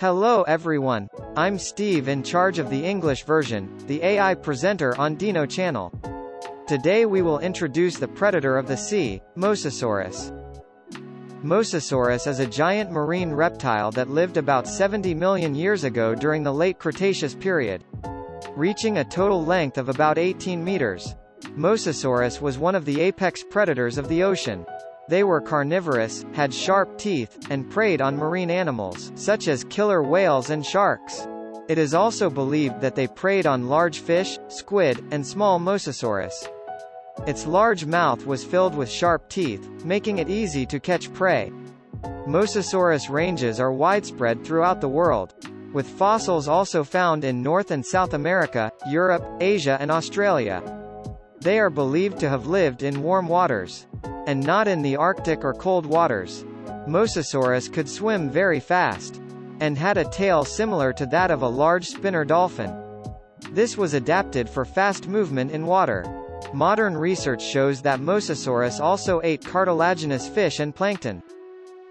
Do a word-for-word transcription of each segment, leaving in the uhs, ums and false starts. Hello everyone, I'm Steve in charge of the English version, the A I presenter on Dino Channel. Today we will introduce the predator of the sea, Mosasaurus. Mosasaurus is a giant marine reptile that lived about seventy million years ago during the late Cretaceous period, reaching a total length of about eighteen meters. Mosasaurus was one of the apex predators of the ocean. They were carnivorous, had sharp teeth, and preyed on marine animals, such as killer whales and sharks. It is also believed that they preyed on large fish, squid, and small Mosasaurus. Its large mouth was filled with sharp teeth, making it easy to catch prey. Mosasaurus ranges are widespread throughout the world, with fossils also found in North and South America, Europe, Asia, and Australia. They are believed to have lived in warm waters, and not in the Arctic or cold waters. Mosasaurus could swim very fast, and had a tail similar to that of a large spinner dolphin. This was adapted for fast movement in water. Modern research shows that Mosasaurus also ate cartilaginous fish and plankton.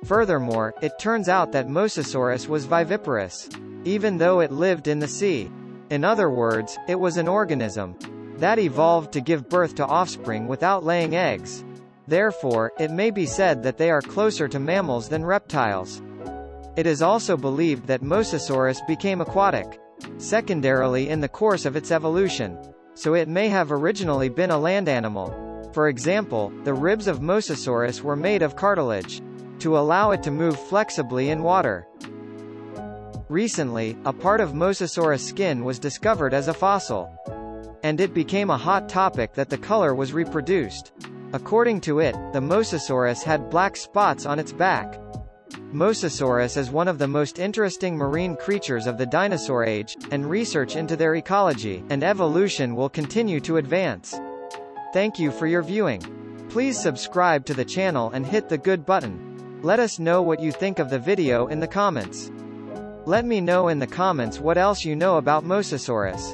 Furthermore, it turns out that Mosasaurus was viviparous, even though it lived in the sea. In other words, it was an organism that evolved to give birth to offspring without laying eggs. Therefore, it may be said that they are closer to mammals than reptiles. It is also believed that Mosasaurus became aquatic, secondarily in the course of its evolution, so it may have originally been a land animal. For example, the ribs of Mosasaurus were made of cartilage, to allow it to move flexibly in water. Recently, a part of Mosasaurus skin was discovered as a fossil, and it became a hot topic that the color was reproduced. According to it, the Mosasaurus had black spots on its back. Mosasaurus is one of the most interesting marine creatures of the dinosaur age, and research into their ecology and evolution will continue to advance. Thank you for your viewing. Please subscribe to the channel and hit the good button. Let us know what you think of the video in the comments. Let me know in the comments what else you know about Mosasaurus.